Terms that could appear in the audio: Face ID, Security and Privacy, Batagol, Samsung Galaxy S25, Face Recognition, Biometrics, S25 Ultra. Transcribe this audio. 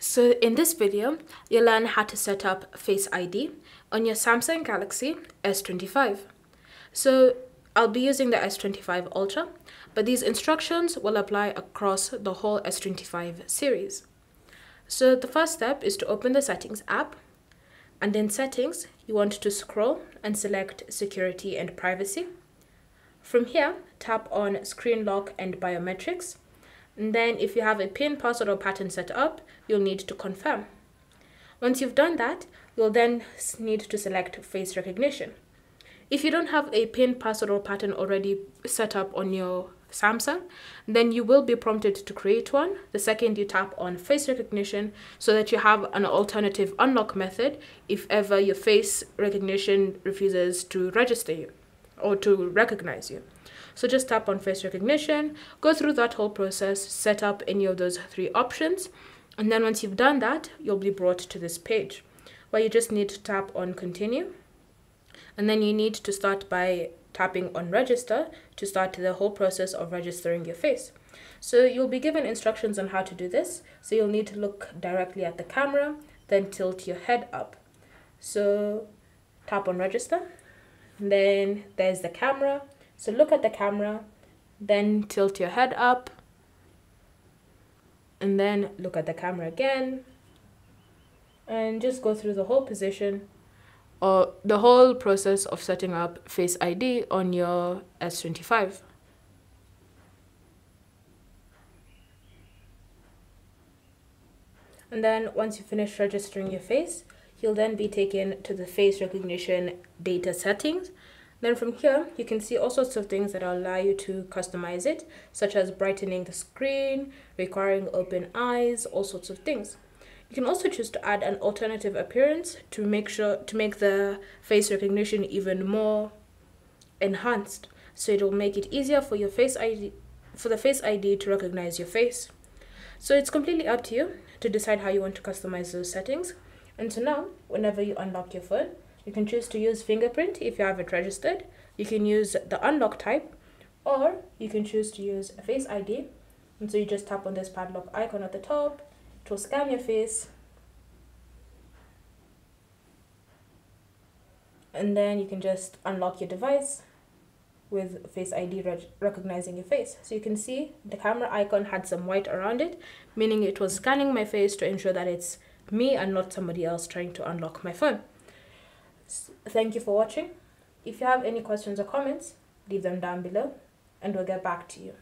So in this video, you'll learn how to set up Face ID on your Samsung Galaxy S25. So I'll be using the S25 Ultra, but these instructions will apply across the whole S25 series. So the first step is to open the Settings app, and in Settings, you want to scroll and select Security and Privacy. From here, tap on Screen Lock and Biometrics. And then if you have a PIN, password or pattern set up, you'll need to confirm. Once you've done that, you'll then need to select Face Recognition. If you don't have a PIN, password or pattern already set up on your Samsung, then you will be prompted to create one the second you tap on Face Recognition, so that you have an alternative unlock method if ever your face recognition refuses to register you or to recognize you. So just tap on Face Recognition, go through that whole process, set up any of those three options, and then once you've done that, you'll be brought to this page where you just need to tap on Continue, and then you need to start by tapping on Register to start the whole process of registering your face. So you'll be given instructions on how to do this, so you'll need to look directly at the camera, then tilt your head up. So tap on Register, and then there's the camera. So look at the camera, then tilt your head up, and then look at the camera again, and just go through the whole position or the whole process of setting up Face ID on your S25. And then once you finish registering your face, you'll then be taken to the Face Recognition data settings. Then from here, you can see all sorts of things that allow you to customize it, such as brightening the screen, requiring open eyes, all sorts of things. You can also choose to add an alternative appearance to make the face recognition even more enhanced, so it'll make it easier for your face ID to recognize your face. So it's completely up to you to decide how you want to customize those settings. And so now, whenever you unlock your phone, you can choose to use fingerprint if you have it registered. You can use the unlock type, or you can choose to use a Face ID. And so you just tap on this padlock icon at the top. It will scan your face. And then you can just unlock your device with Face ID recognizing your face. So you can see the camera icon had some white around it, meaning it was scanning my face to ensure that it's me and not somebody else trying to unlock my phone. Thank you for watching. If you have any questions or comments, leave them down below and we'll get back to you.